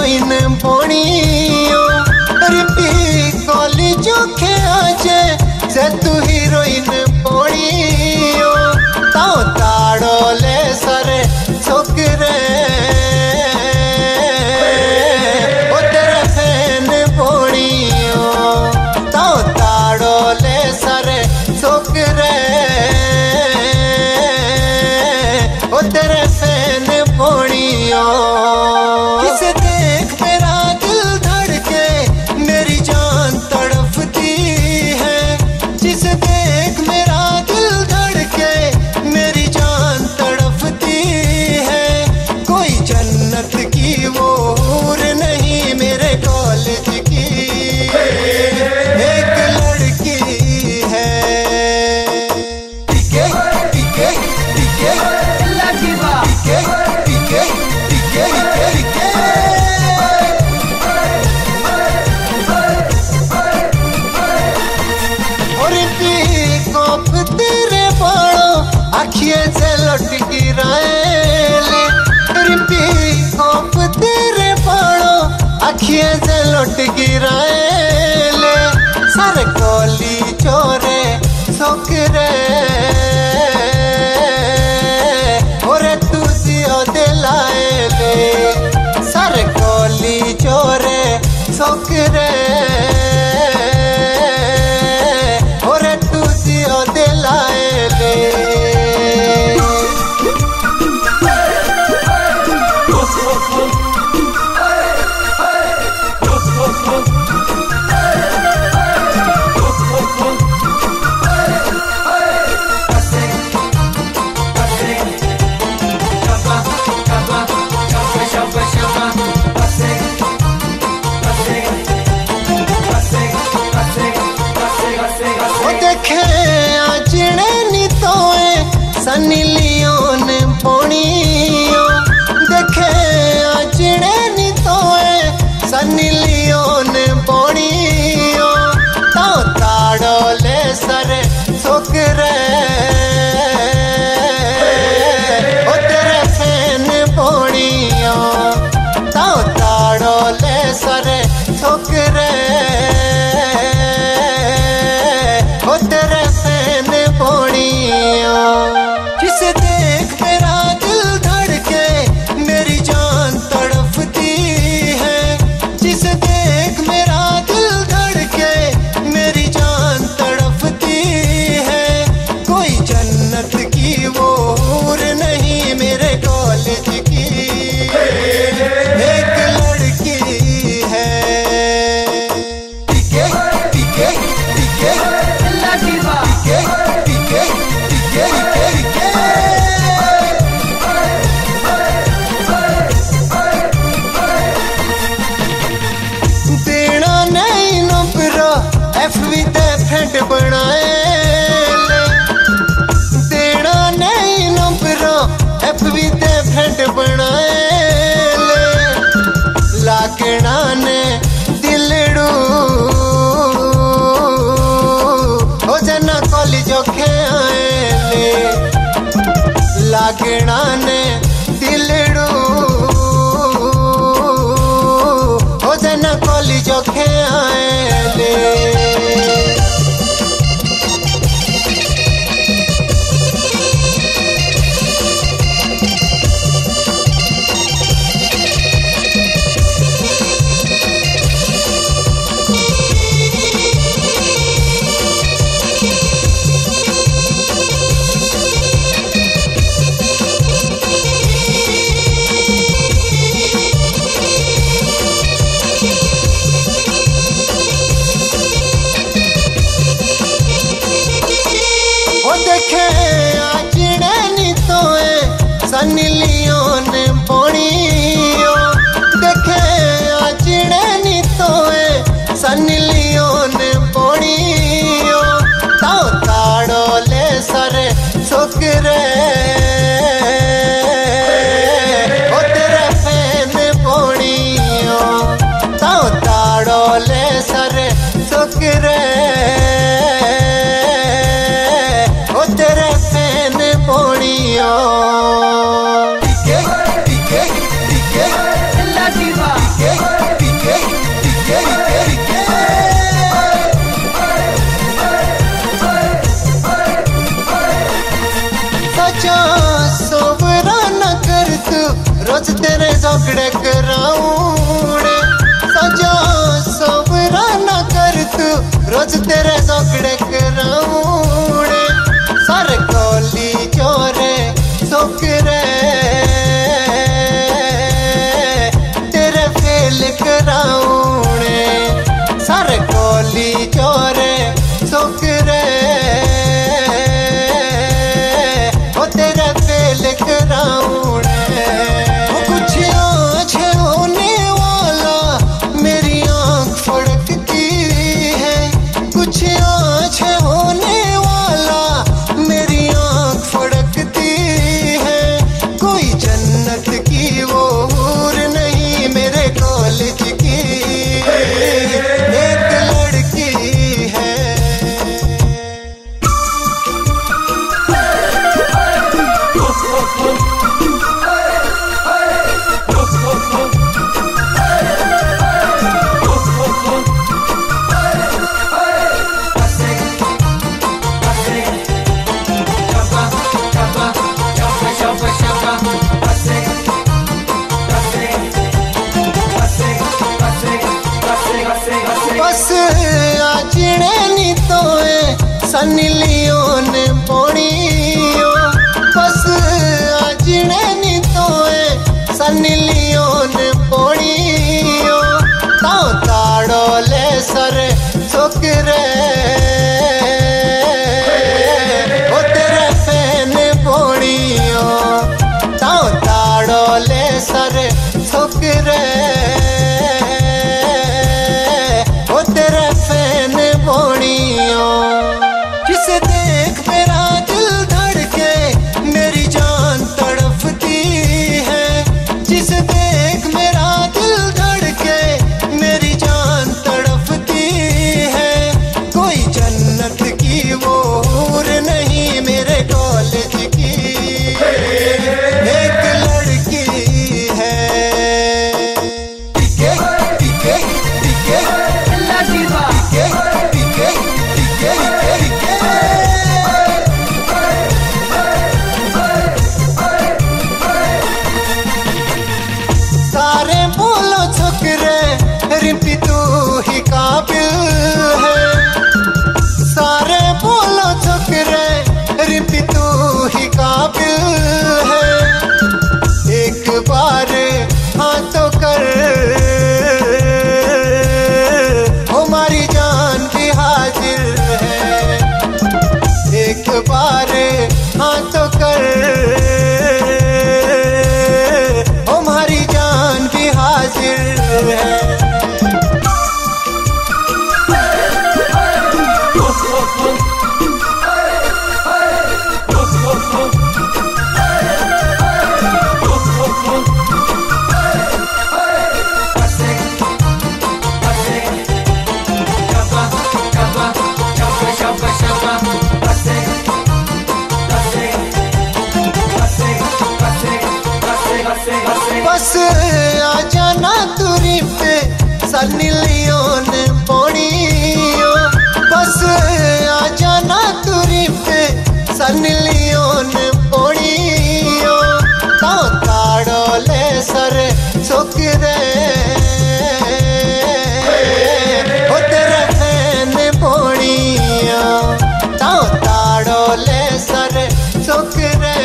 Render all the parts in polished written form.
join बणियो Ripi कॉली जोखे आजे से तू हीरोइन बणियो तो ताड़ो ले सरे छोकरे ओ तेरा फैन बणियो तो ताड़ो ले सरे छोकरे ओ तेरा फैन बणियो अखिए से लुट गिराएले सर कोली चोरे सोकरे ओरे तू जियो दिलाएले सर कोली चोरे सोकरे ओरे तू जियो दिलाएले सनी लियोन बणियो देखे आजड़े नी तोए सनी लियोन बणियो तो ताड़ो ले सरे छोकरे ओ तेरा फैन बणियो तो ताड़ो ले सरे छोकरे ओ तेरा फैन बणियो लागना ने दिलड़ू हो जाना कॉली जोखे आएले बच्चा सोबरा न कर तू रोज तेरे झगड़े कराऊं सजा सोबरा न कर तू रोज तेरे झगड़े कराऊं सर गोली चोरे सोकरे तेरे फेल कराऊं सर गोली चोरे सोकरे सनलियों ने पौड़ियो बस आजने नी तो है सनलियों ने पौड़ियो तो ताड़ो ले सर सोकरे वो तेरे फैन पौड़ियो तो ताड़ो ले सर सोकरे वो तेरे फैन पौड़ियो देख मेरा दिल धड़के मेरी जान तड़पती है जिसे देख मेरा दिल धड़के मेरी जान तड़पती है कोई जन्नत की वो हूर नहीं मेरे कॉलेज की एक लड़की है टिके टिके टिके टिके टिके रिम्पी तू ही काबिल है सारे बोलो छोकरे रिम्पी तू ही काबिल है एक बार हाँ तो कर हमारी जान भी हाजिर है एक बार हाँ तो कर हमारी जान भी हाजिर है बस आ जाना तुरी पे सनलियों ने पौड़ियो बस आ जाना तुरी पे सनलियों ने पौड़ियो तो ताड़ो ले सर सोकरे वो तेरे फैन पौड़ियो तो ताड़ो ले सर सोकरे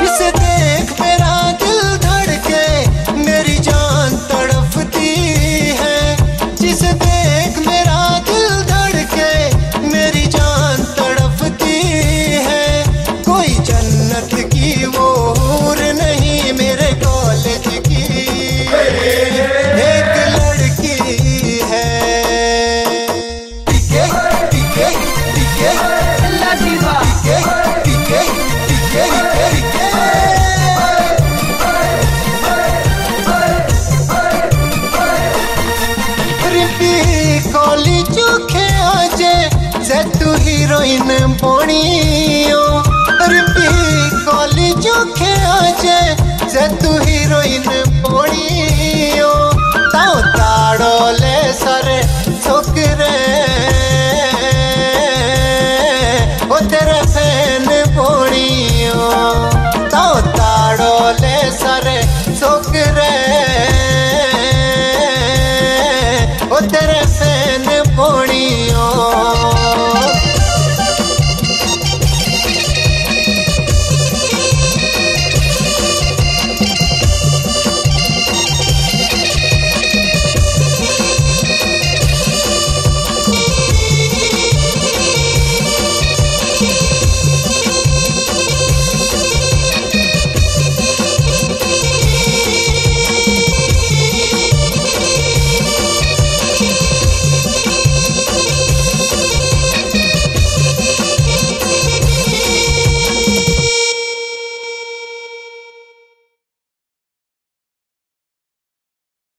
जिसे देख मेरा दिल धड़के मेरी जान तड़पती है जिसे देख मेरा दिल धड़के मेरी जान तड़पती है कोई जन्नत की वो हूर नहीं मेरे कॉलेज की एक लड़की है टिके टिके टिके टिके कॉली चोखे आजे जे तू हीरोइन बनियो रिपी कॉली चोखे आजे जे तू हीरोइन बनियो ताओ ताड़ो ले